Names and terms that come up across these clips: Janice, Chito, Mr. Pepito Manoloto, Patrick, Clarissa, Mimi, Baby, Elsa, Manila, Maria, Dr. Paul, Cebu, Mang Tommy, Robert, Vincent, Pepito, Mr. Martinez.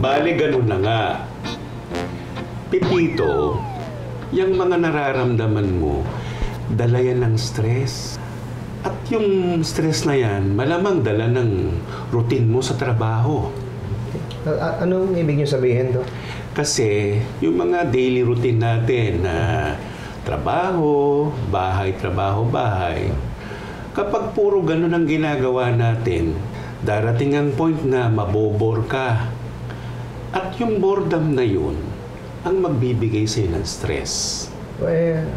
Bale, ganun na nga. Pepito, yung mga nararamdaman mo, dala yan ng stress. At yung stress na yan, malamang dala ng routine mo sa trabaho. Anong ibig niyo sabihin, Dok? Kasi yung mga daily routine natin na trabaho, bahay, trabaho, bahay, kapag puro ganun ang ginagawa natin, darating ang point na mabobore ka. At yung boredom na yun ang magbibigay sa'yo ng stress. Well,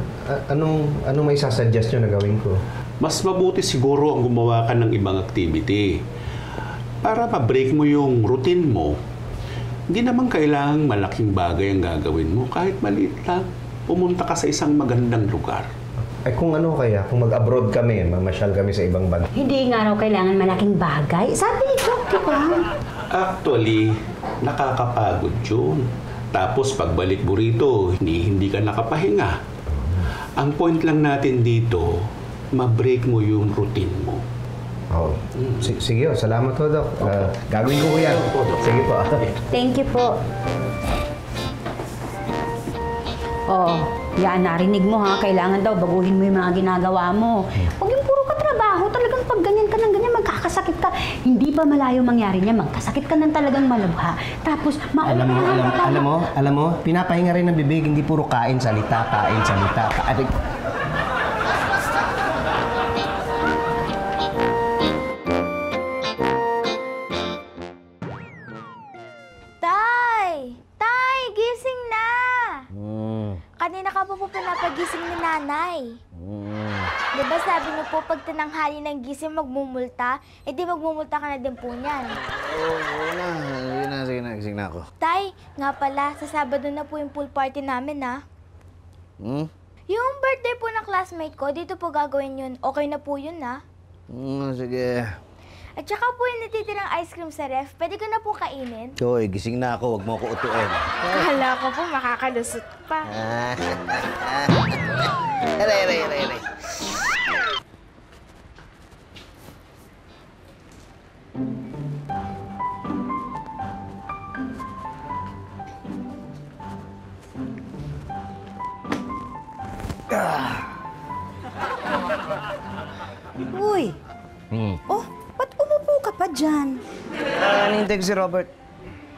anong may sasuggest nyo na gawin ko? Mas mabuti siguro ang gumawa ka ng ibang activity. Para pa-break mo yung routine mo, hindi naman kailangang malaking bagay ang gagawin mo. Kahit maliit lang, pumunta ka sa isang magandang lugar. Ay kung ano kaya, kung mag-abroad kami, mamasyal kami sa ibang bansa. Hindi nga raw kailangan malaking bagay. Sabi ni Dr. Paul. Actually, nakakapagod yun. Tapos pagbalik mo rito, hindi ka nakapahinga. Ang point lang natin dito, ma-break mo yung routine mo. Oh. Sige, salamat po, Dok. Okay. Gagawin ko yan. Sige po. Thank you po. Oo. Yan, narinig mo ha. Kailangan daw baguhin mo yung mga ginagawa mo. Huwag yung puro katrabaho. Talagang pag ganyan ka ng ganyan, magkakasakit ka. Hindi pa malayo mangyari niya. Magkasakit ka ng talagang malubha. Tapos, alam mo, pinapahinga rin ng bibig. Hindi puro kain, salita, kain, salita. Kanina ka po pinapagising ni nanay. Diba sabi niyo po, pag tinanghali ng gising magmumulta, edi magmumulta ka na din po niyan. Sige na, gising na ako. Tay, nga pala, sa Sabado na po yung pool party namin, ha? Yung birthday po ng classmate ko, dito po gagawin yun. Okay na po yun, ha? Sige. At saka po yung natitirang ice cream sa ref, pwede ko na po kainin? Hoy, gising na ako, wag mo ako utuin. Akala ko po makakalusot pa. Aray. Uy! Oh, ba't umupo ka pa dyan? Nanihintay ko si Robert.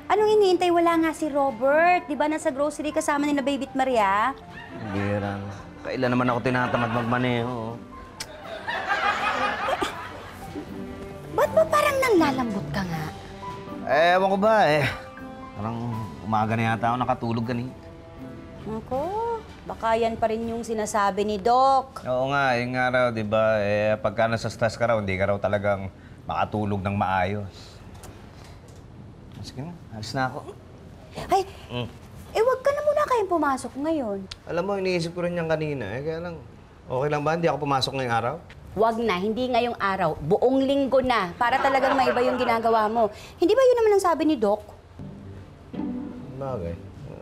Anong hinihintay? Wala nga si Robert. Di ba nasa grocery kasama nila Baby at Maria? Hindi lang. Kailan naman ako tinatamad magmaneho. Ba't ba parang nanglalambot ka nga? Ewan ko ba eh. Parang umaga na yata ako nakatulog ganito. Ako, baka yan pa rin yung sinasabi ni Doc. Oo nga, yun nga raw, diba? Pagka nasa stress ka raw, hindi ka raw talagang makatulog ng maayos. Sige na, alis na ako. Ay, wag ka na muna kayong pumasok ngayon. Alam mo, iniisip ko rin yan kanina. Kaya lang, okay lang ba? Hindi ako pumasok ngayong araw? Wag na, hindi ngayong araw. Buong linggo na, para talagang maiba yung ginagawa mo. Hindi ba yun naman ang sabi ni Doc? Bagay.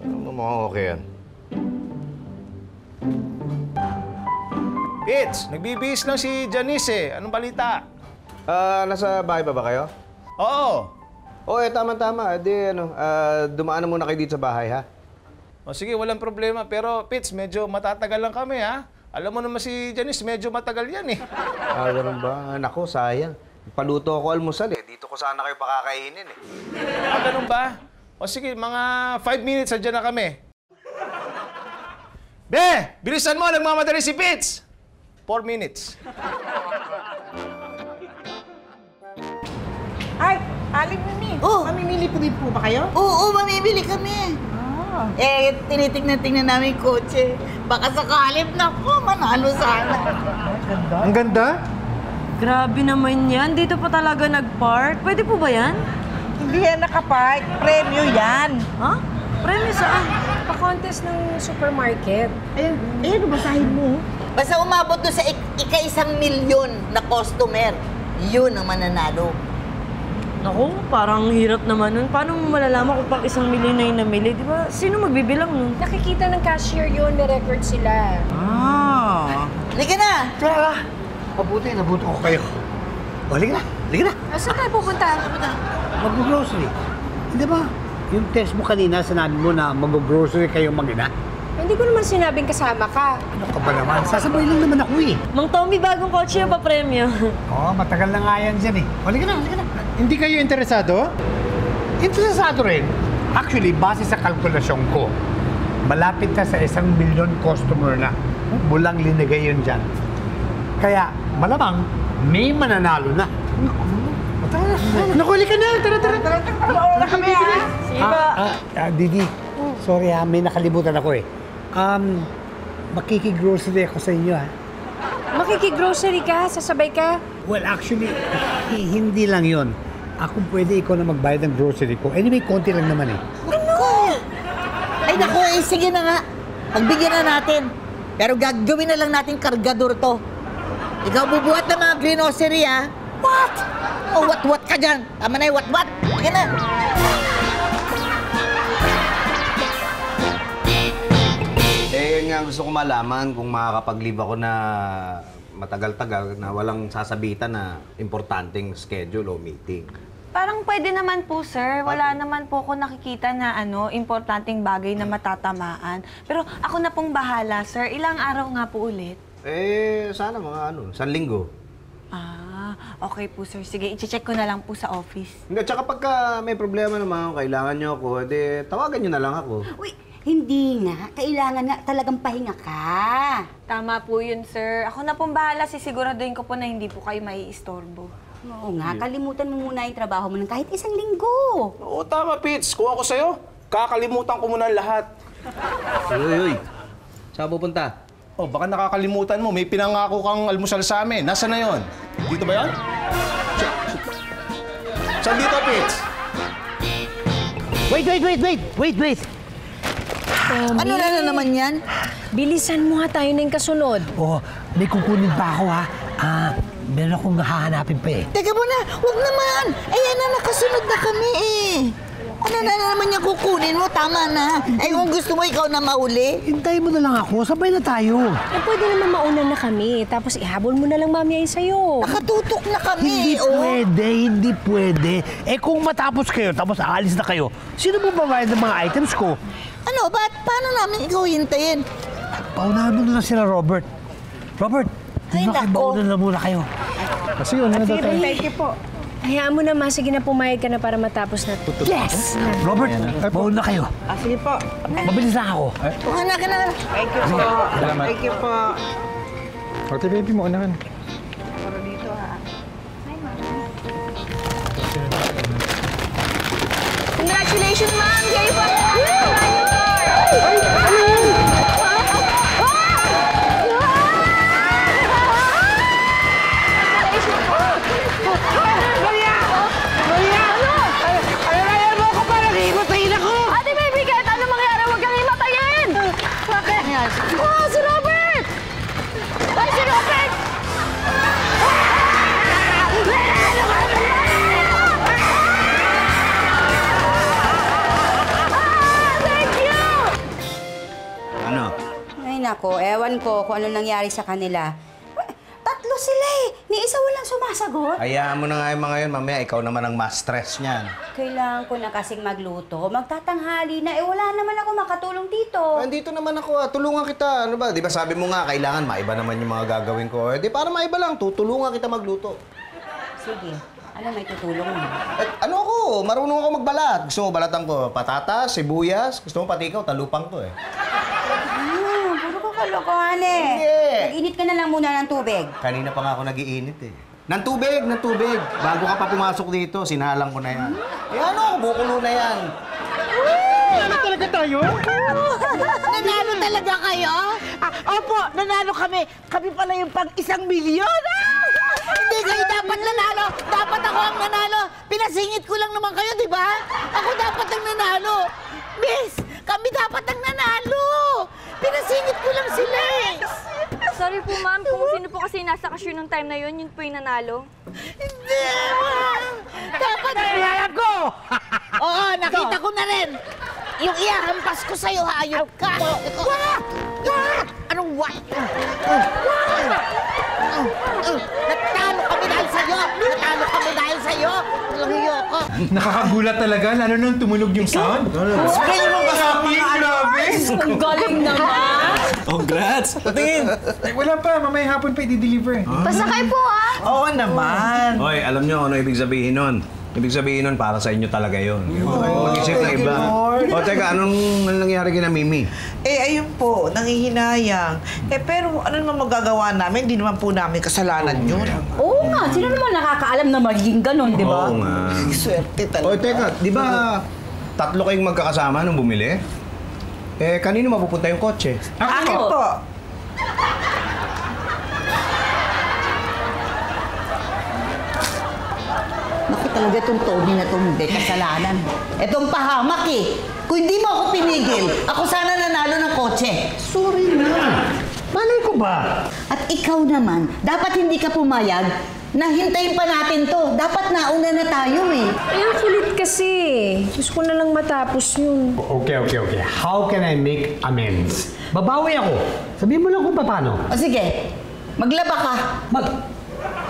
Mukhang okay yan. It's nagbibihis lang si Janice eh. Anong balita? Nasa bahay ba kayo? Oo. Oo, tama-tama. Di, dumaan muna kayo dito sa bahay, ha? O, sige, walang problema. Pero, Pits, medyo matatagal lang kami, ha? Alam mo naman si Janice, medyo matagal yan, eh. Ganun ba? Naku, sayang. Paluto ako almusal, eh. Dito ko sana kayo pakakainin, eh. Ganun ba? O, sige, mga 5 minutes, andyan na kami. Be! Bilisan mo! Nagmamadali si Pits! 4 minutes. Ay! Aling Mimi! Oh. Mamimili po din po ba kayo? Oo, mamimili kami. Ah. Tinitignan-tingnan namin yung kotse. Baka sakalip na po, manalo sana. Ang ganda? Grabe naman yan. Dito pa talaga nag-park. Pwede po ba yan? Hindi yan nakapark. Premyo yan. Huh? Premyo saan? Pa-contest ng supermarket. Ayun, basahin mo. Basta umabot doon sa ika-1 milyon na customer, yun ang mananalo. Naku, parang hirap naman nun. Paano mo malalaman kung pang 1 milyon na yung namili? Di ba? Sino magbibilang nun? Nakikita ng cashier yun, may record sila. Ah. Halika na! Tara! Mabuti, nabuto ko kayo. O, halika na! Saan tayo pupunta? Mag-grocery. Hindi ba? Yung text mo kanina, sinabi mo na mag-grocery kayong mag-ina. Hindi ko naman sinabing kasama ka. Ano ka ba naman? Sasabay lang naman ako eh. Mang Tommy, bagong kotse yung papremyo. Oo, matagal na nga yan dyan eh. Halika na, halika na. Hindi kayo interesado? Interesado rin. Actually, base sa kalkulasyon ko, malapit na sa 1 milyon customer na mulang linagay yun dyan. Kaya, malamang, may mananalo na. Nakuli ka na! Tara, tara, tara! Oo na kami ah! Siba! Didi, sorry ha, may nakalimutan ako eh. Makikigrocery ako sa inyo ha. Makikigrocery ka? Sasabay ka? Well, actually, hindi lang yun. Ako pwede ikaw na magbayad ng grocery ko. Anyway, konti lang naman eh. Ano? Ay naku, eh sige na nga. Pagbigyan na natin. Pero gagawin na lang natin kargador to. Ikaw bubuhat ng mga greengrocery ha. What? Oh, what ka dyan? Tama na yung what? Sige na. Eh, nga gusto ko malaman kung makakapag-leave ako na matagal-tagal na walang sasabitan na importanteng schedule o meeting. Parang pwede naman po, sir. Wala naman po ako nakikita na importanteng bagay na matatamaan. Pero ako na pong bahala, sir. Ilang araw nga po ulit? Eh, sana mga Sanlinggo. Ah, okay po, sir. Sige, i-check ko na lang po sa office. Hindi, tsaka pagka may problema naman, kailangan nyo ako, edi tawagan nyo na lang ako. Uy! Hindi nga. Kailangan nga talagang pahinga ka. Tama po yun, sir. Ako na pong bahala. Sisiguraduhin ko po na hindi po kayo maiistorbo. Oo nga. Kalimutan mo muna yung trabaho mo ng kahit 1 linggo. Oo, tama, Pits. Kung ako sa'yo, kakalimutan ko muna lahat. Uy, saan pupunta? Oh, baka nakakalimutan mo. May pinangako kang almusal sa amin. Nasaan na yun? Dito ba yun? Saan dito, Pits? Wait! Ano na naman yan? Bilisan mo nga tayo na yung kasunod. Oo, may kukunin pa ako ha. Meron akong hahanapin pa eh. Teka muna, huwag naman! Ayan na, nakasunod na kami eh. Ano na naman yung kukunin mo? Tama na. Ay, kung gusto mo ikaw na mauli. Hintay mo na lang ako, sabay na tayo. Eh, pwede naman mauna na kami. Tapos ihabol mo na lang mami ay sa'yo. Nakatutok na kami. Hindi pwede. Eh kung matapos kayo, tapos aalis na kayo, sino mo babayad ng mga items ko? Ano? Ba't paano namin ikaw hintayin? Paunahan mo na sila, Robert. Robert, hindi ba kayo baunan na muna kayo? Kasi yun, ano na tayo? Thank you po. Hayaan mo naman. Sige na, pumayag ka na para matapos na. Yes! Robert, baunan na kayo. Sige po. Mabilis na ako. Una ka na. Thank you po. Thank you po. Okay, baby mo. Una ka na. Para dito, ha? Hi, ma'am. Congratulations, ma'am! Kayo po! Woo! Maria! Maria! Ano? Alalayan mo ako para himatayin ako! Ate Baby, kahit ano mangyari, huwag kang himatayin! Bakit? Oh, si Robert! Ay, si Robert! Ako, ewan ko kung ano nangyari sa kanila. Tatlo sila eh. Ni isa walang sumasagot. Hayaan mo na nga yung mga yun. Mamaya, ikaw naman ang ma-stress niyan. Kailangan ko na kasing magluto. Magtatanghali na. Eh, wala naman ako makatulong dito. Andito naman ako. Tulungan kita. Ano ba? Di ba sabi mo nga, kailangan maiba naman yung mga gagawin ko. Eh, di para maiba lang. Tutulungan kita magluto. Sige. Ano may tutulong mo? At, ano ako? Marunong ako magbalat. Gusto mo balatan ko? Patatas, sibuyas. Gusto mo pati ikaw, talupang ko eh. Kalokohan eh. Sige. Nag-init ka na lang muna ng tubig. Kanina pa nga ako nag-iinit eh. Ng tubig. Bago ka pa pumasok dito, sinalang ko na yan. Eh ano, bukulo na yan. Nanalo talaga tayo? Nanalo talaga kayo? Opo, nanalo kami. Kami pala yung pang-1 milyon. Hindi kayo dapat nanalo. Dapat ako ang nanalo. Pinasingit ko lang naman kayo, di ba? Ako dapat ang nanalo. Miss, kami dapat ang nanalo. Pinasingit ko lang sila eh! Sorry po, ma'am. Kung sino po kasi nasa cashier nung time na yun, yun po yung nanalo. Hindi, ma'am! Dapat... Naiyahan ko! Oo, nakita ko na rin! Yung iyahampas ko sa'yo, hayop ka! Anong what? Natalo kami dahil sa'yo! Natalo kami dahil sa'yo! Lahiyo ko! Nakakagulat talaga, lalo nang tumunog yung sound. Spray mo ka happy! Grabe! Ang galing naman! Congrats! Patingin! Wala pa, mamaya hapon pa i-deliver. Pasakay po ah! Oo naman! Hoy, alam nyo ano ibig sabihin nun? Ibig sabihin nun, para sa inyo talaga yun. Mag-isip na iba. O teka, anong nangyari kina Mimi? Eh, ayun po, nangihinayang. Eh, pero ano naman magagawa namin? Hindi naman po namin kasalanan yun. Oo nga, sino naman nakakaalam na magiging ganun, di ba? Oo nga. Swerte talaga. O teka, di ba tatlo kayong magkakasama nung bumili? Eh, kanino mapupunta yung kotse? Akin po! Talaga itong Tony na itong kasalanan. Itong pahamak eh. Kung hindi mo ako pinigil, ako sana nanalo ng kotse. Sorry na. Malay ko ba? At ikaw naman, dapat hindi ka pumayag. Nahintayin pa natin to. Dapat nauna na tayo eh. Ay, ang kulit kasi. Gusto ko na lang matapos yun. Okay. How can I make amends? Babawi ako. Sabihin mo lang kung paano. O sige. Maglaba ka.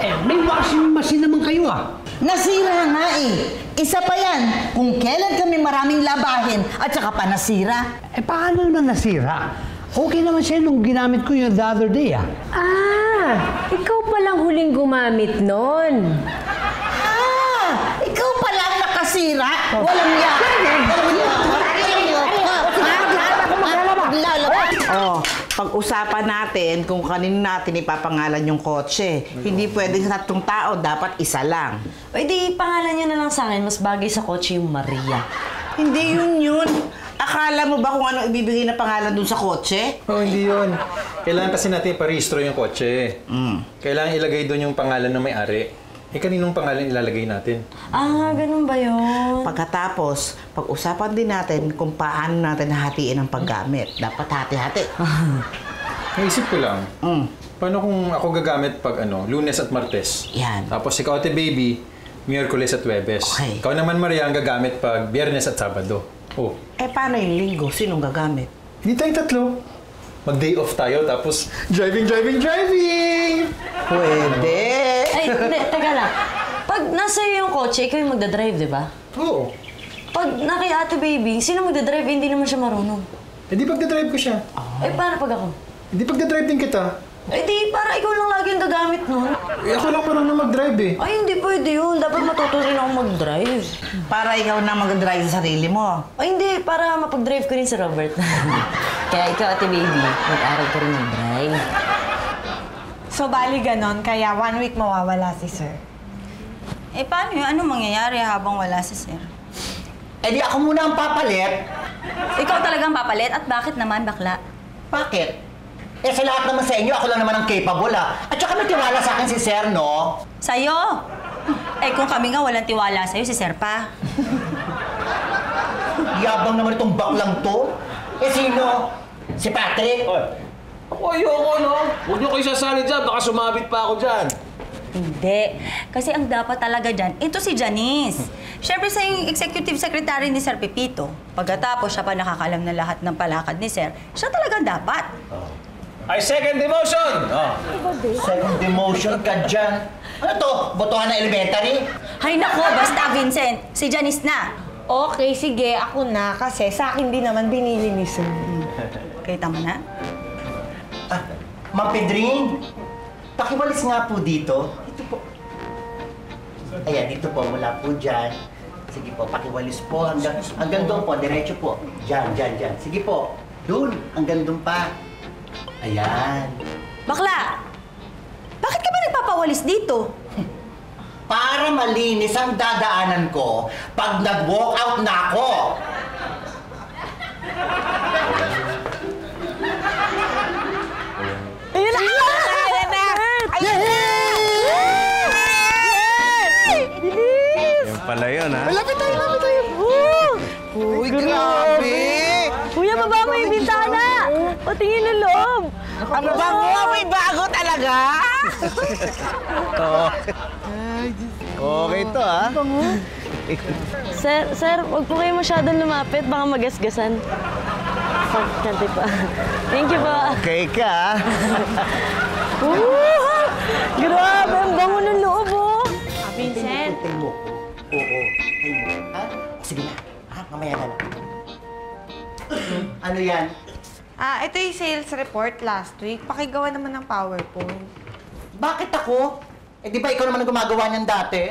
Eh, may washing machine naman kayo ah. Nasira nga eh. Isa pa yan, kung kailan kami maraming labahin at saka pa nasira. Eh, paano naman nasira? Okay naman siya nung ginamit ko yun the other day ah. Ah, ikaw palang huling gumamit nun. Ah, ikaw palang nakasira. Walang yak. Oh, pag-usapan natin kung kanino natin ipapangalan yung kotse. Hindi pwedeng sa tatlong tao, dapat isa lang. O di, ipangalan niyo na lang sa akin, mas bagay sa kotse yung Maria. Hindi yun. Akala mo ba kung ano ibibigay na pangalan dun sa kotse? Oh, hindi yun. Kailangan kasi natin iparehistro yung kotse. Kailangan ilagay dun yung pangalan ng may-ari. Eh, kaninong pangalan ilalagay natin? Ah, ganun ba yun? Pagkatapos, pag-usapan din natin kung paano natin hatiin ang paggamit. Dapat hati-hati. Naisip ko lang, paano kung ako gagamit pag Lunes at Martes? Yan. Tapos ikaw at Baby, Miyerkules at Huwebes. Okay. Ikaw naman, Maria, ang gagamit pag Biyernes at Sabado. Oh. Eh, paano yung Linggo? Sinong gagamit? Hindi tayong tatlo. Mag-day off tayo, tapos driving! Pwede! Ay, teka lang. Pag nasa iyo yung kotse, ikaw yung magdadrive, di ba? Oo. Pag na kay Ate Baby, sino magdadrive? Hindi naman siya marunong. Eh, di pagdadrive ko siya. Eh, paano pag ako? Eh, di pagdadrive din kita. Eh, di, para ikaw lang lagi yung gagamit nun. Eh, ako lang marunong mag-drive eh. Ay, hindi pwede yun. Dapat matuto rin ako mag-drive. Para ikaw na mag-drive sa sarili mo. Ay, hindi. Para mapag-drive ko rin si Robert. Kaya ikaw, Ate Baby, mag-aral ko rin mag-drive. So, bali ganon. Kaya 1 week mawawala si Sir. Eh, paano yun? Ano mangyayari habang wala si Sir? Eh, di ako muna ang papalit. Ikaw talagang papalit? At bakit naman, bakla? Bakit? Eh, sa lahat naman sa inyo, ako lang naman ang capable, ah. At saka may tiwala sa akin si Sir, no? Sa'yo? Eh, kung kami nga walang tiwala sa'yo, si Sir pa. Yabang naman itong baklang to. Eh, sino? Si Patrick? Oy. Ako ayoko, no? Huwag niyo kayo sasali dyan. Baka sumabit pa ako dyan. Hindi. Kasi ang dapat talaga dyan, ito si Janice. Siyempre siya yung executive secretary ni Sir Pepito. Pagkatapos siya pa nakakalam na lahat ng palakad ni Sir, siya talaga dapat. I second the motion! Second the motion ka dyan. Ano to? Botohan na elementary? Hay nako, basta Vincent. Si Janice na. Okay, sige. Ako na. Kasi sa akin din naman binili ni Sir. Okay, tama na? Ah, Ma'am Pedring, pakiwalis nga po dito. Ito po. Ayan, dito po. Wala po dyan. Sige po, pakiwalis po. Hanggang doon po. Diretso po. Dyan. Sige po. Doon. Hanggang doon pa. Ayan. Bakla! Bakit ka ba nagpapawalis dito? Para malinis ang dadaanan ko pag nag-walk out na ako. Ayun na! Ayun na! Ayun na! Yan pala yun, ha? Lapit tayo! Uy, grabe! Kuya, baba mo yung bintana! O, tingin ng loob! Ang bago! May bago talaga! Okay to, ha? Sir, huwag po kayo masyadong lumapit. Baka magasgasan. Kante pa. Thank you po. Okay ka, ha? Grabe, ang bango ng loob, oh. Ah, Vincent. Tay mo. Oo, tay mo. Ha? Sige na. Ha? Mamaya na lang. Ano yan? Ah, ito yung sales report last week. Pakigawa naman ng PowerPoint. Bakit ako? Eh, di ba ikaw naman ang gumagawa niyan dati?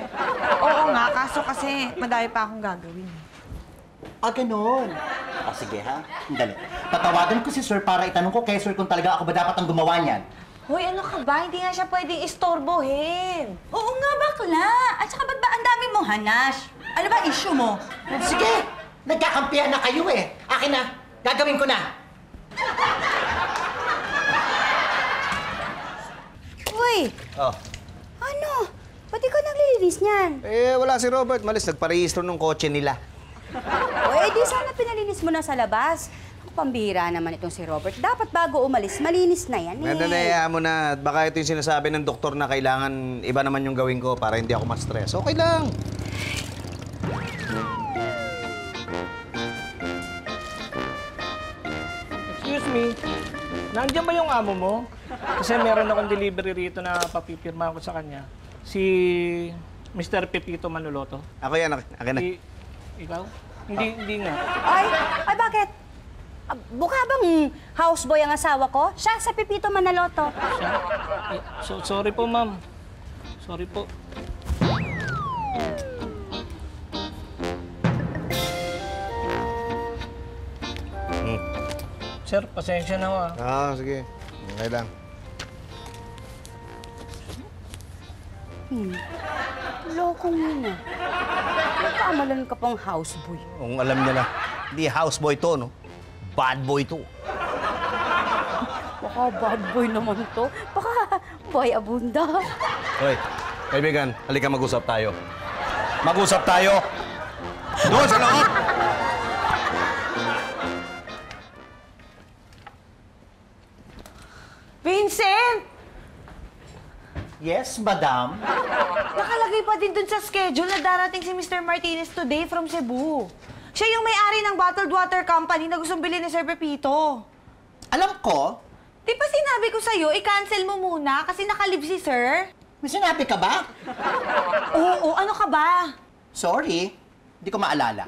Oo nga, kaso kasi madami pa akong gagawin. Ah, ganun. Ah, sige ha. Dali. Patawagan ko si Sir para itanong ko kay Sir kung talaga ako ba dapat ang gumawa niyan. Hoy, ano ka ba? Hindi nga siya pwedeng istorbohin. Oo nga, bakla. At saka ba't ba ang dami mong hanash? Ano ba issue mo? Sige! Nagkakampihan na kayo eh. Akin na. Gagawin ko na. Uy! Oh. Ano? Ba't ikaw naglilinis niyan? Eh, wala si Robert. Malis, nagparehistro ng kotse nila. O, edi sana pinalinis mo na sa labas. Pambihira naman itong si Robert. Dapat bago umalis, malinis na yan eh. Nananayaan mo na. Baka ito yung sinasabi ng doktor na kailangan iba naman yung gawin ko para hindi ako ma-stress. Okay lang. Excuse me. Nandiyan ba yung amo mo? Kasi meron akong delivery rito na papipirma ko sa kanya. Si Mr. Pepito Manoloto. Ako yan. Akin na. Ikaw? Hindi nga. Ay, bakit? Buka bang houseboy ang asawa ko? Siya sa Pepito Manoloto. So, sorry po, ma'am. Sorry po. Sir, pasensya na ho, ah. Ah, sige. Okay lang. Loko mo na. Nagkaamalan ka pang houseboy. Kung alam niya na, hindi houseboy to, no? Bad boy to. Baka bad boy naman to. Baka boy abunda. Hoy, kaibigan, halika mag-usap tayo. Mag-usap tayo! Doon sa loob! Vincent! Yes, madam? Nakalagay pa din dun sa schedule na darating si Mr. Martinez today from Cebu. Siya yung may-ari ng bottled water company na gustong bilhin ni Sir Pepito. Alam ko. Di ba sinabi ko sa'yo, i-cancel mo muna kasi nakalib si Sir? May sinabi ka ba? Oo, ano ka ba? Sorry, hindi ko maalala.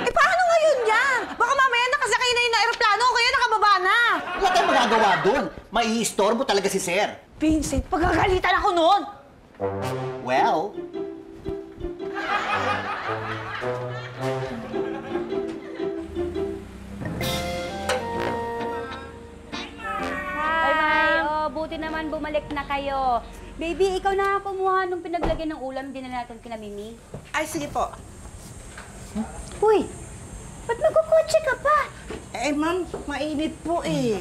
Eh, paano ngayon yan? Baka mamaya nakasakay na yung aeroplano o kaya nakababa na. Wala tayong magagawa dun. Mai-istorbo talaga si Sir. Vincent, pagagalitan ako nun. Well... Buti naman bumalik na kayo. Baby, ikaw na kumuha nung pinaglagay ng ulam din na natin kina Mimi. Ay, sige po. Huh? Uy, ba't magkukotse ka pa? Eh, ma'am, mainit po eh.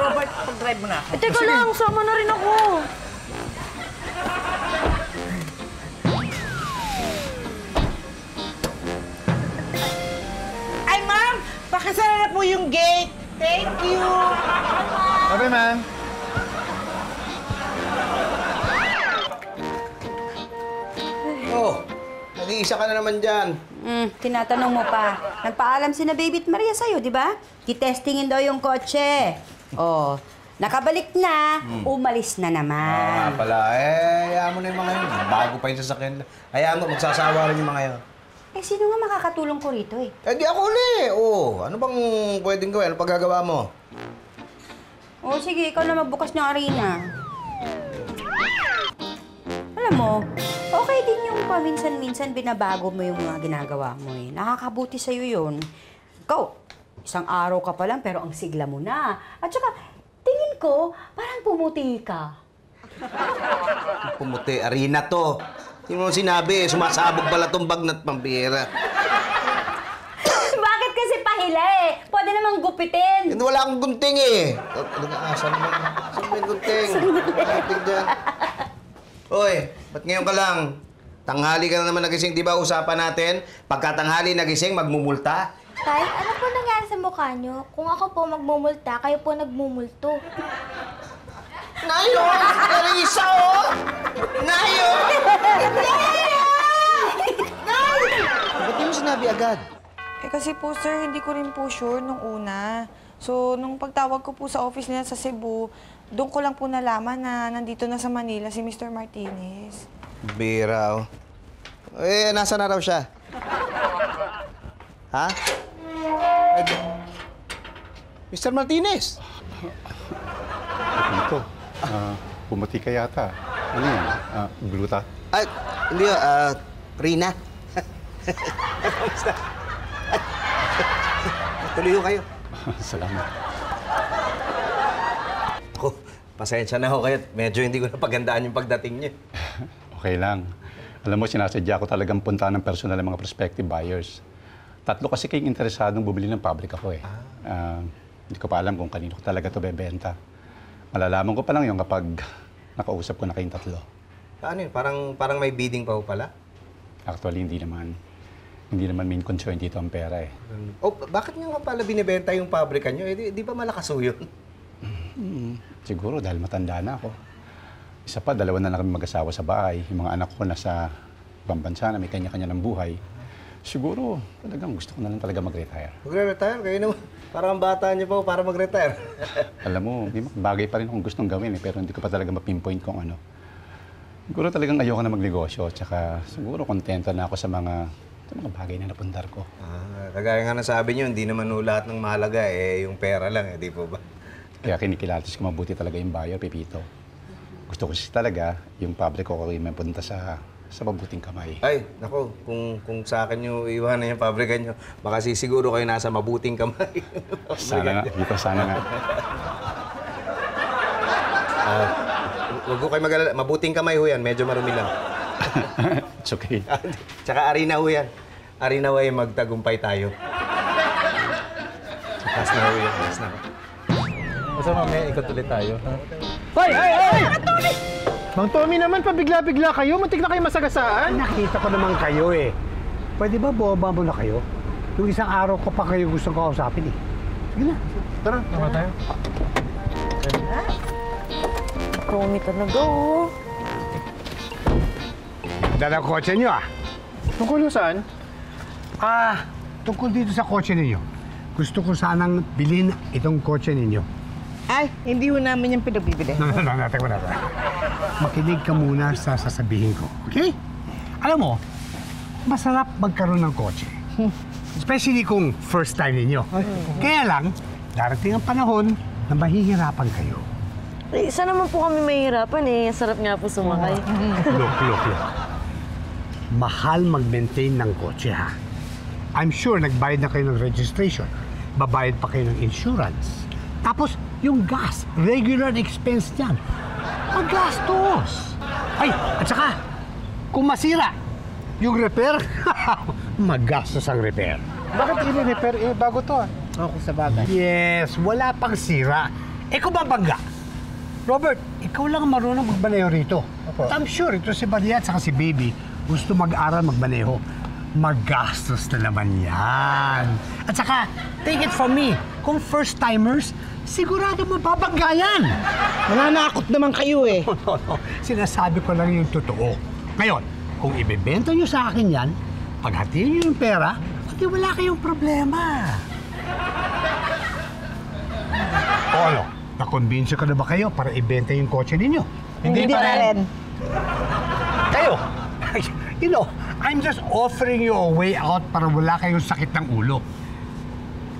Robert, pag-drive mo na ako. Eh, teka lang, sama na rin ako. Ay, ma'am, pakisara na po yung gate. Thank you. Okay, ma'am. Oh, nag-iisa ka na naman dyan. Tinatanong mo pa. Nagpaalam si na Baby at Maria sa'yo, di ba? Kitestingin daw yung kotse. Oh, nakabalik na, umalis na naman. Ah, pala. Eh, hayaan mo na yung mga yun. Bago pa yung sasakyan. Hayaan mo, magsasawa rin yung mga yun. Eh, sino nga makakatulong ko rito eh? Eh, di ako ulit. Oh, ano bang pwedeng gawin? Ano paggagawa mo? Oh, sige, ikaw na magbukas ng arena. Alam mo, okay din yung paminsan-minsan binabago mo yung mga ginagawa mo eh. Nakakabuti sa'yo yun. Go! Isang araw ka pa lang pero ang sigla mo na. At saka, tingin ko, parang pumuti ka. Pumuti, arena to. Yun mo sinabi eh, sumasabog pala tong bagnat pambira. Bakit kasi pahila eh? Pwede namang gupitin. Yan, wala akong gunting eh. Ano nga, saan mo yung gunting? Gunting dyan. Oy, ba't ngayon ka lang? Tanghali ka na naman nagising, di ba? Usapan natin, pagkatanghali nagising, magmumulta. Tay, ano po nangyari sa mukha niyo? Kung ako po magmumulta, kayo po nagmumulto. Nayon! Clarissa, oh! Nayon! Nayon! Ba't yun mo sinabi agad? Eh kasi po, sir, hindi ko rin po sure nung una. So, nung pagtawag ko po sa office nila sa Cebu, doon ko lang po nalaman na nandito na sa Manila si Mr. Martinez. Bira, oh. Eh, nasa na raw siya? Ha? Mr. Martinez! Ito. Bumati ka yata. Ano yan? Bluta? Ay, hindi. Rina. Tuloy ho kayo. Salamat. Ako, pasensya na ho kayo. Medyo hindi ko napagandaan yung pagdating niyo. Okay lang. Alam mo, sinasadya ko talagang punta ng personal ng mga prospective buyers. Tatlo kasi kayong interesadong bumili ng pabrika ko eh. Hindi ko pa alam kung kanino ko talaga ito bebenta. Malalaman ko pa lang yun kapag nakausap ko na kayong tatlo. Ano yun? Parang may bidding pa ho pala? Actually, hindi naman. Hindi naman main concern dito ang pera eh. Oh, bakit nga pala binibenta yung pabrika nyo? Eh, di ba malakas ho yun? Siguro dahil matanda na ako. Isa pa, dalawa na lang kami mag-asawa sa bahay. Yung mga anak ko nasa ibang bansa na may kanya-kanya ng buhay. Siguro, talagang gusto ko na lang talaga mag-retire. Mag-retire? Kayo naman. Parang bata niyo po para mag-retire. Alam mo, may bagay pa rin akong gustong gawin eh. Pero hindi ko pa talaga mapinpoint kung ano. Siguro talagang ayoko na magnegosyo. Tsaka siguro kontento na ako sa mga bagay na napundar ko. Kagaya nga nasabi niyo, hindi naman lahat ng mahalaga eh, yung pera lang eh, di po ba? Kaya kinikilatis ko mabuti talaga yung buyer, Pepito. Gusto ko siya talaga, yung pabrika ko rin mapunta sa mabuting kamay. Ay, nako, kung sa akin niyo iwanan yung pabrika niyo, baka siguro kayo nasa mabuting kamay. Sana nga, Pepito, sana nga. Huwag ko kayo mag-alala, mabuting kamay ho yan, medyo marumi lang. It's okay. Tsaka arena ho yan. Arena ho yung magtagumpay tayo. Pass na ho yan. Pass na ho. Basta mamaya ikot ulit tayo. Hoy! Hoy! Hoy! Mang Tommy naman, pabigla-bigla kayo. Muntik na kayo masagasaan. Nakita ko naman kayo eh. Pwede ba boba mo na kayo? Yung isang araw ko pa kayo gusto ko kausapin eh. Sige na. Tara. Tara tayo. Tommy talaga oh. Dala ang kotse niyo, ah. Tungkol saan? Tungkol dito sa kotse ninyo. Gusto ko sanang bilhin itong kotse ninyo. Ay, hindi ho namin yung pinabibili. No. Makinig ka muna sa sasabihin ko, okay? Alam mo, masarap magkaroon ng kotse. Especially kung first time ninyo. Kaya lang, darating ang panahon na mahihirapan kayo. Eh, isa naman po kami mahihirapan eh. Sarap nga po sumakay. Look. Mahal mag-maintain ng kotse, ha? I'm sure nagbayad na kayo ng registration. Babayad pa kayo ng insurance. Tapos, yung gas, regular expense niyan. Magastos! Ay, at saka, kung masira, yung repair, magastos ang repair. Bakit i-repair? Eh, bago to, ah. Ako sa bagay. Yes, wala pang sira. Eh, kumabangga. Robert, ikaw lang marunong magmaneho rito. Okay. I'm sure, ito si Maria at saka si Baby, gusto mag-aral, magmaneho. Magastos na naman yan. At saka, take it from me, kung first-timers, sigurado mababangga yan. Nananakot naman kayo eh. No. Sinasabi ko lang yung totoo. Ngayon, kung ibebenta nyo sa akin yan, paghatiin nyo yung pera, pati wala kayong problema. O ano, nakonbinsyo ka na ba kayo para ibenta yung kotse ninyo? Hindi pa rin. Kayo? You know, I'm just offering you a way out para wala kayong sakit ng ulo.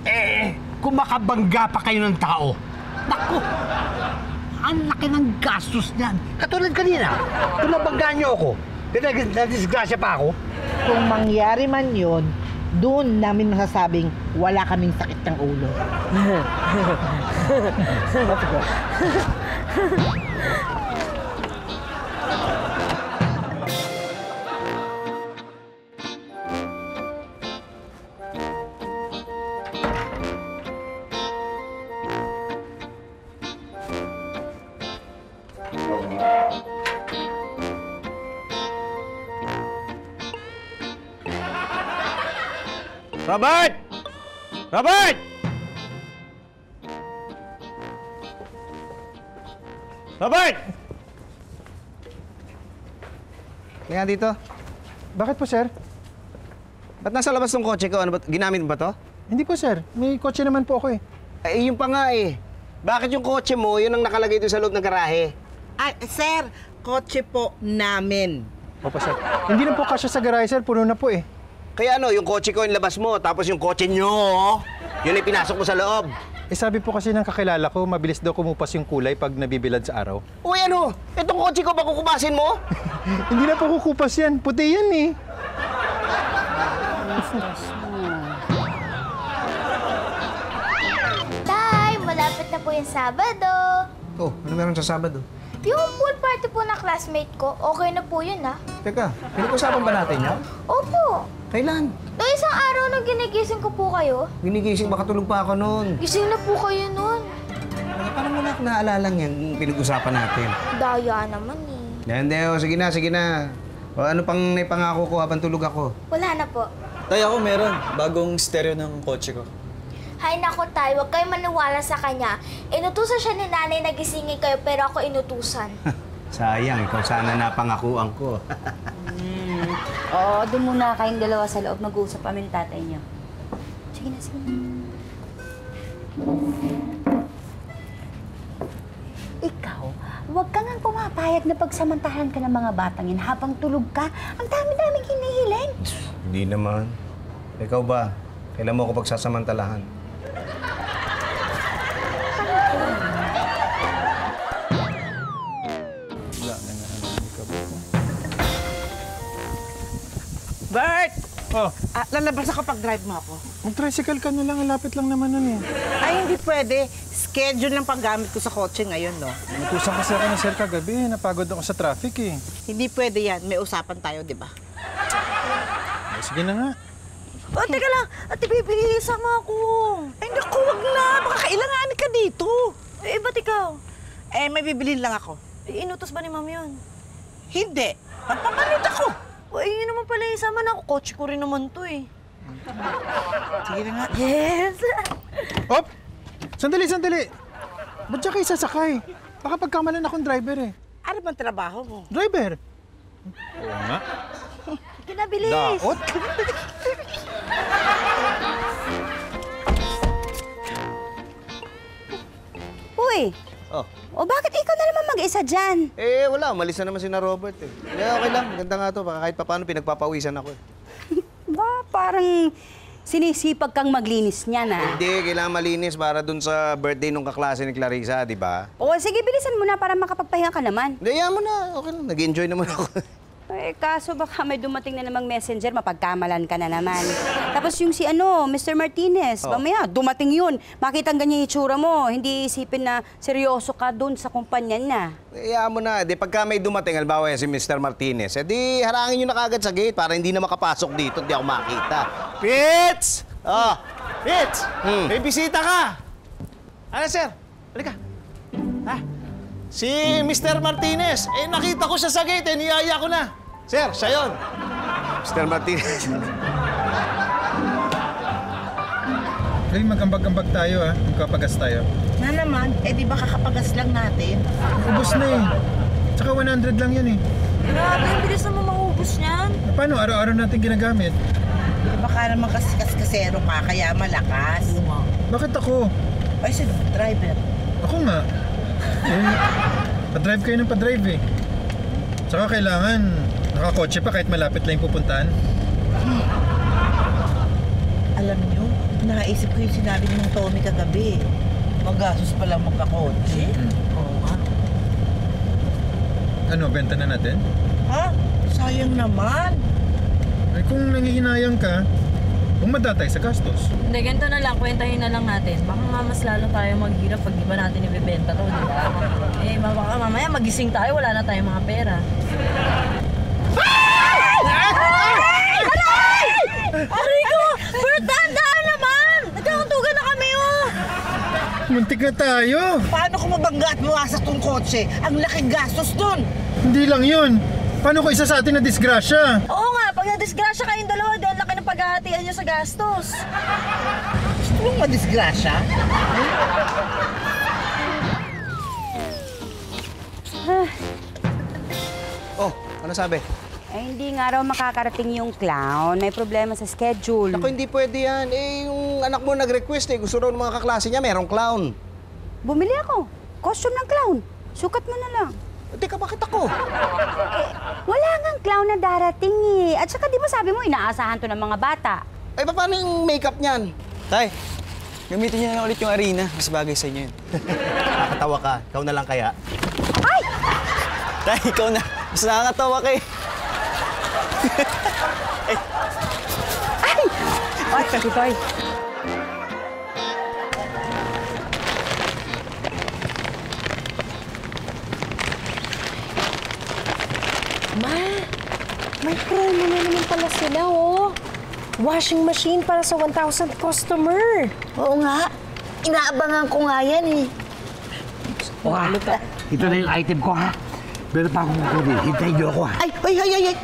Eh, kung makabangga pa kayo ng tao, naku, ang laki ng gastos niyan. Katulad kanina, kung nabangga niyo ako, nadisgrasya pa ako. Kung mangyari man yun, doon namin masasabing wala kaming sakit ng ulo. Robert! Robert! Robert! Kaya dito. Bakit po, sir? Ba't nasa labas ng kotse ko? Ano ba? Ginamit ba to? Hindi po, sir. May kotse naman po ako eh. Ay, yun pa nga eh. Bakit yung kotse mo, yun ang nakalagay doon sa loob ng garahe? Ay, sir, kotse po namin. Opo, sir. Hindi na po kasya sa garahe, sir. Puno na po eh. Kaya ano, yung kotse ko yung labas mo, tapos yung kotse nyo, yun ay pinasok mo sa loob. Eh, sabi po kasi ng kakilala ko, mabilis daw kumupas yung kulay pag nabibilad sa araw. Uy, ano? Itong kotse ko ba kukupasin mo? Hindi na po kukupas yan. Puti yan eh. Tay, malapit na po yung Sabado. Oh, ano meron sa Sabado? Yung pool party po ng classmate ko, okay na po yun ah. Teka, pinag-usapan ba natin yan? Opo. Kailan? Noong isang araw nung ginigising ko po kayo. Ginigising? Baka tulog pa ako noon. Gising na po kayo noon. Parang wala akong naalala yan, pinag-usapan natin. Daya naman eh. Hindi, oh, sige na, sige na. O, ano pang naipangako ko habang tulog ako? Wala na po. Tay, ako meron. Bagong stereo ng kotse ko. Hay nako, Tay, huwag kayo maniwala sa kanya. Inutusan siya ni nanay na gisingin kayo, pero ako inutusan. Sayang, ikaw sana napangakuan ko. Oo, doon muna kayong dalawa sa loob. Mag-uusap kami ng tatay niyo. Sige na, sige na. Ikaw, huwag ka nga pumapayag na pagsamantahan ka ng mga batang yan habang tulog ka. Ang dami-daming hinihiling. Hindi naman. Ikaw ba? Kailan mo ako pagsasamantalahan? Bert! Oh. Lalabas ako pag-drive mo ako. Mag-tricycle ka na lang. Lapit lang naman nun eh. Ay, hindi pwede. Schedule ng paggamit ko sa kotse ngayon, no? Natusan kasi ako ng sir kagabi. Napagod ako sa traffic eh. Hindi pwede yan. May usapan tayo, di ba? Sige na nga. Oh, teka lang. Ate Baby, sama ako. Ay, naku, wag na. Baka kailanganin ka dito. Eh, ba't ikaw? Eh, may bibilin lang ako. Inutos ba ni Ma'am yun? Hindi. Pagpapanod ako. Ay, yun naman pala yung sama na ako. Coach ko rin naman to eh. Sige na nga. Yes! Op! Sandali, sandali! Ba't siya kayo sasakay? Baka pagkamalan akong driver eh. Ano bang trabaho mo? Driver? Oo nga. Kinabilis! Daot! Uy! Oh. O bakit ikaw na naman mag-isa dyan? Eh, wala. Umalis na naman si na Robert eh. Yeah, okay lang. Ganda nga to. Baka kahit paano pinagpapawisan ako eh. Ba, parang sinisipag kang maglinis niya na. Hindi, kailangan malinis para dun sa birthday nung kaklase ni Clarissa, di ba? O, sige, bilisan mo na para makapagpahinga ka naman. Hindi, yan mo na. Okay lang. Nag-enjoy naman ako. Eh, kaso baka may dumating na namang messenger, mapagkamalan ka na naman. Tapos yung si ano, Mr. Martinez, mamaya, dumating yun. Makitang ganyan yung itsura mo. Hindi isipin na seryoso ka doon sa kumpanya niya. Iyan mo na. Di, pagka may dumating, halimbawa si Mr. Martinez, eh di harangin nyo na kagad sa gate para hindi na makapasok dito. Di ako makita. Pits! Oh, Pits! May bisita ka! Ano, sir? Halika. Ha? Si Mr. Martinez. Eh, nakita ko siya sa gate. Eh, niyaya ko na. Sir, siya yun. Mr. Martinez. Ay, magambag-ambag tayo, ha? Magkapagas tayo. Na naman. Eh, di ba kakapagas lang natin? Ubus na, eh. Tsaka 100 lang yan, eh. Grabe, ang bilis naman maubos niyan. Paano? Araw-araw natin ginagamit. Baka naman kasero ka, kaya malakas. Bakit ako? Ay, si driver. Ako nga. Eh, pa-drive kayo ng pa-drive eh. Tsaka kailangan nakakotse pa kahit malapit lang yung pupuntaan. Alam nyo, nakaisip ko yung sinabi ng Tommy kagabi. Magasos palang magkakotse. Oo nga. Ano, benta na natin? Ha? Sayang naman. Ay, kung nangihinayang ka, umadatay sa gastos. Hindi, ganito na lang. Kwentahin na lang natin. Baka nga mas lalo tayo maghirap pag iba natin ibibenta to, di ba? Eh, baka mamaya magising tayo, wala na tayong mga pera. Aray! Aray ko! Bert, daan-daan naman! Nagkakuntugan na kami, oh! Muntik na tayo! Paano kung mabangga at mawasak tong kotse? Ang laking gastos dun! Hindi lang yun! Paano ko isa sa atin na disgrasya? Oo nga! Pag na-disgrasya kayong dalawa, dahil laki ng paghahatian nyo sa gastos. Gusto mo ma-disgrasya? Oh, ano sabi? Eh, hindi nga raw makakarating yung clown. May problema sa schedule. Ako, hindi pwede yan. Eh, yung anak mo nag-request eh. Gusto raw ng mga kaklase niya, merong clown. Bumili ako. Costume ng clown. Sukat mo na lang. Teka, bakit ako? Eh, wala ngang clown na darating eh. At saka, di ba sabi mo, inaasahan to ng mga bata? Eh, paano yung makeup niyan? Tay, gamitin niyo na ulit yung arena. Mas bagay sa inyo yun. Nakakatawa ka. Ikaw na lang kaya. Ay! Tay, ikaw na. Mas nakakatawa ka eh. Ay! Ay! Ay, sige, Toy. Ma, may promo na naman pala sila, oh. Washing machine para sa 1,000 customer. Oo nga. Inaabangan ko nga yan, eh. Oh, ito na yung item ko, ha? Pero pa akong kukunin. Hintayin niyo ako, ha? Ay,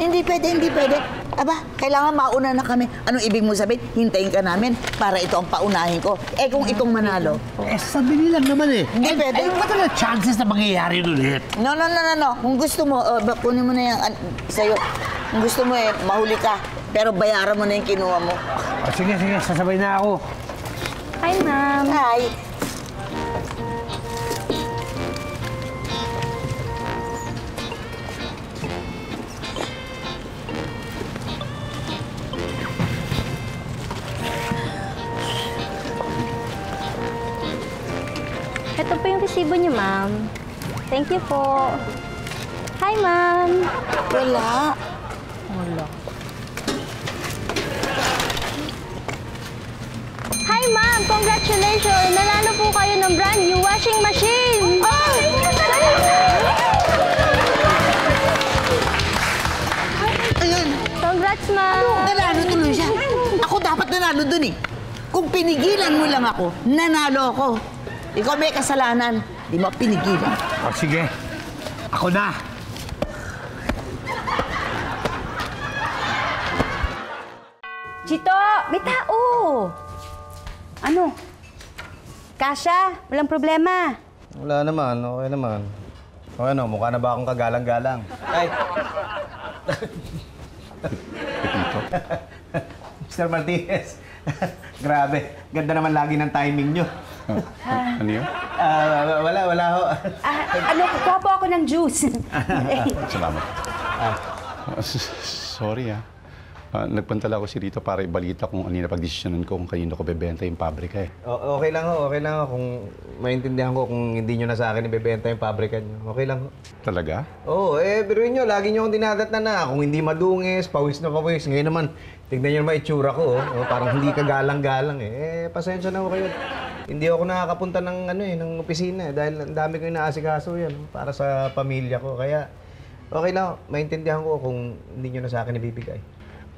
hindi pwede, hindi pwede. Aba, kailangan mauna na kami. Anong ibig mo sabihin? Hintayin ka namin para ito ang paunahin ko. Eh, kung itong manalo. Eh, sabi nilang naman, eh. Hindi pwede. Ay, ba talaga chances na mangyayari ulit? No. Kung gusto mo, kunin mo na yung sa'yo. Kung gusto mo, eh, mahuli ka. Pero bayaran mo na yung kinuha mo. Oh, sige, sige. Sasabay na ako. Hi, Ma'am. Hi. Ito po yung resibo niyo, Ma'am. Thank you po. Hi, Ma'am. Wala. Wala. Hi, Ma'am! Congratulations! Nanalo po kayo ng brand new washing machine! Oh! Ayun! Congrats, Ma'am! Ano? Nanalo tuloy siya! Ako dapat nanalo dun eh! Kung pinigilan mo lang ako, nanalo ako! Ikaw may kasalanan, di mo pinigilan. Oh, sige! Ako na! Chito! May tao! Ano? Kasha, walang problema. Wala naman, okay naman. O ano, mukha na ba akong kagalang-galang? Ay! Pepito. Mr. Martinez, grabe. Ganda naman lagi ng timing nyo. Ano yun? Wala ho. Ano, kukuha po ako ng juice. Salamat. Sorry ah. Nagpantala ako si Rito para ibalita kung anina pagdesisyonan ko kung kanino ko bebenta yung pabrika eh. Okay lang ho, okay lang ho. Kung maintindihan ko kung hindi nyo na sa akin ibebenta yung pabrika nyo. Okay lang ho. Talaga? Oo, eh biruin nyo. Lagi nyo akong dinadatna na. Kung hindi madungis, pawis na pawis. Ngayon naman, tignan nyo naman itsura ko. Oh. Parang hindi ka galang-galang eh. Eh, pasensya na ho kayo. Hindi ako nakakapunta ng, ano, eh, ng opisina eh. Dahil ang dami ko yung naasikaso yan para sa pamilya ko. Kaya, okay lang ho. Maintindihan ko kung hindi nyo na sa akin ibibigay.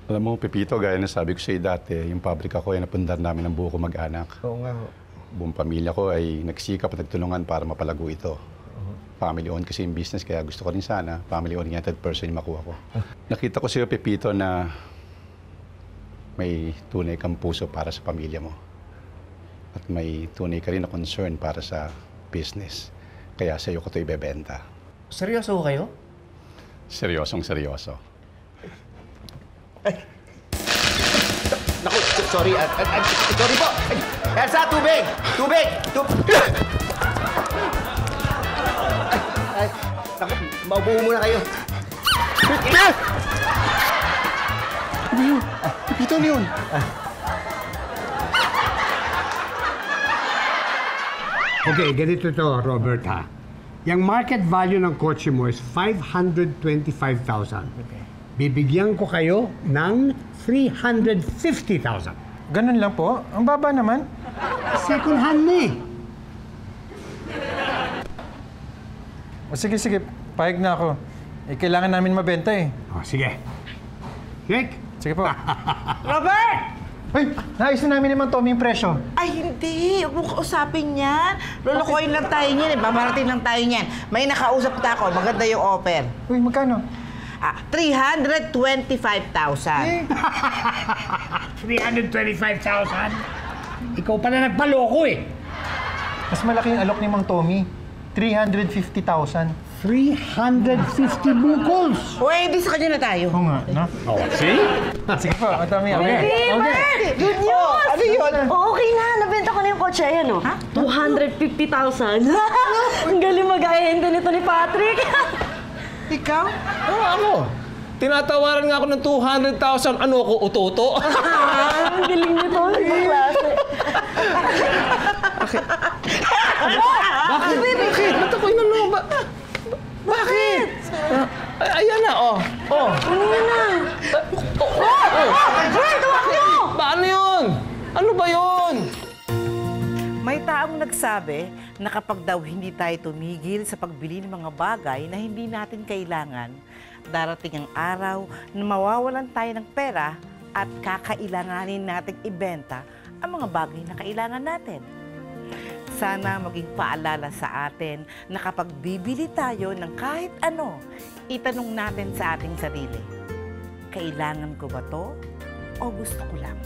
Alam mo, Pepito, gaya na sabi ko sa'yo dati, yung pabrika ko ay napundar namin ng buo ko mag-anak. Oo nga. Buong pamilya ko ay nagsikap at nagtulungan para mapalago ito. Family-owned kasi yung business, kaya gusto ko rin sana family-oriented person yung makuha ko. Nakita ko sa'yo, Pepito, na may tunay kang puso para sa pamilya mo. At may tunay ka rin na concern para sa business. Kaya sa'yo ko ito ibebenta. Seryoso ko kayo? Seryosong seryoso. Ay! Naku, sorry. Sorry po! Elsa, tubig! Tubig! Ay! Naku, maubuho muna kayo. Ano yun? Pepito, ano yun? Okay, ganito ito, Robert, ha? Yung market value ng kotse mo is 525,000. Okay. Bibigyan ko kayo ng 350,000. Ganun lang po? Ang baba naman. Second hand na eh. O sige, sige. Pahig na ako. Eh, kailangan namin mabenta eh. O sige. Jake? Sige po. Robert! Ay, naayos na namin ni Mang Tommy yung presyo. Ay, hindi. Huwag mo kausapin yan. Lulukoyin lang tayo niyan eh. Babarating lang tayo niyan. May nakausap na ako. Maganda yung offer. Uy, magkano? 325,000. 325,000? Ikaw pa na nagpaloko eh. Mas malaki yung alok ni Mang Tommy. 350,000. 350 bukols! Uy, di sa kanya na tayo. Oo nga, no? Oo, see? Sige po, matami. Okay. Good news! Ano yun? Okay na, nabenta ko na yung kotse. Ayan, o. 250,000. Ang galing mag-ahente nito ni Patrick. Ikaw? Oo, ako. Tinatawaran nga ako ng 200,000. Ano ako, uto-uto? Ang galing nito. Ang klase. Bakit? Bakit? Bakit? Ba't ako yun ano? Bakit? Ayan na, oh. Oh. Ano yun na? Wait, huwag nyo! Paano yun? Ano ba yun? May taong nagsabi na kapag daw hindi tayo tumigil sa pagbili ng mga bagay na hindi natin kailangan, darating ang araw na mawawalan tayo ng pera at kakailanganin natin ibenta ang mga bagay na kailangan natin. Sana maging paalala sa atin na kapag bibili tayo ng kahit ano, itanong natin sa ating sarili, kailangan ko ba to o gusto ko lang?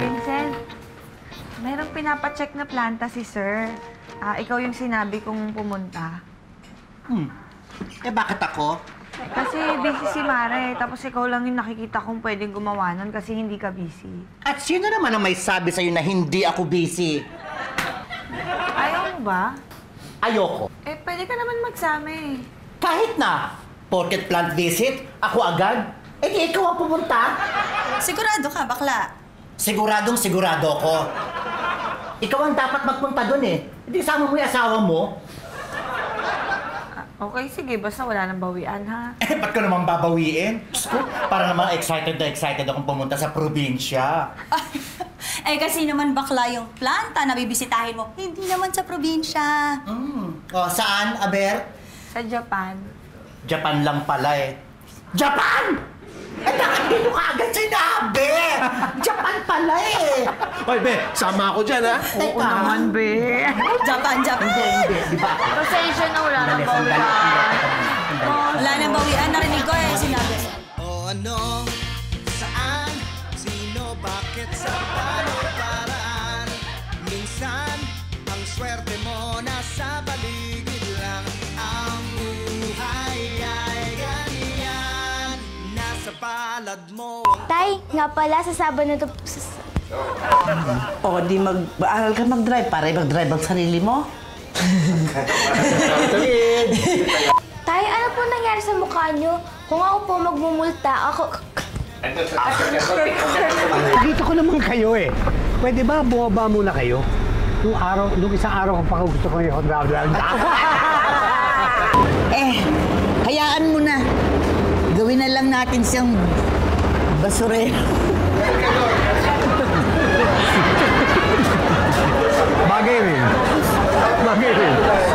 Vincent, mayroong pinapacheck na planta si Sir. Ikaw yung sinabi kong pumunta. Eh, bakit ako? Kasi busy si Mare, tapos ikaw lang yung nakikita kong pwedeng gumawa nun kasi hindi ka busy. At sino naman ang may sabi sa'yo na hindi ako busy? Ayaw mo ba? Ayoko. Eh, pwede ka naman magsami. Kahit na! Porket plant visit, ako agad. Eh, di ikaw ang pumunta. Sigurado ka, bakla? Siguradong sigurado ako. Ikaw ang dapat magpunta dun eh. Hindi sama mo yung asawa mo. Okay, sige. Basta wala nang bawian, ha? Eh, ba't ko naman babawiin? Psko, para naman excited na excited akong pumunta sa probinsya. Eh, kasi naman bakla yung planta na bibisitahin mo. Hindi naman sa probinsya. Oh, saan, Aber? Sa Japan. Japan lang pala, eh. Japan! Eh, bakit dito ka agad sinabi? Japan pala, eh. Oy, Be, sama ako dyan, ha? Oo naman, Be. Japan, Japan! Hindi, di ba? Pasensya na, wala nang bawian. Wala nang bawian, narinig ko, eh, sinabi. O ano, saan, sino, bakit, sa paano paraan? Minsan, ang swerte mo nasa paligid lang. Ang buhay ay ganyan, nasa palad mo. Tay, nga pala, sa Sabado na ito... O, di mag-aaral ka mag-drive para mag-drive ang sarili mo. Tay, ano po nangyari sa mukha niyo? Kung ako po magmumulta, ako... Dito ko naman kayo eh. Pwede ba bumaba muna kayo? Nung isang araw ko pa gusto ko yung hot-dog. Eh, hayaan mo na. Gawin na lang natin siyang basure. Bagay rin. Bagay rin.